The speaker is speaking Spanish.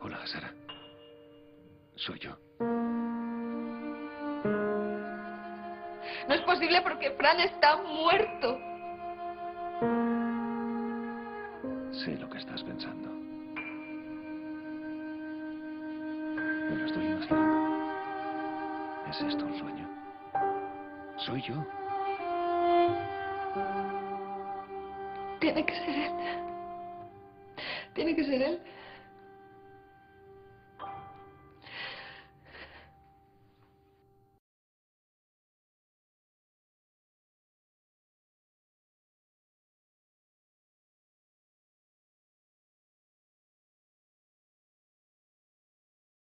Hola, Sara. Soy yo. No es posible porque Fran está muerto. Sé lo que estás pensando. Me lo estoy imaginando. ¿Es esto un sueño? Soy yo. Tiene que ser él. Tiene que ser él.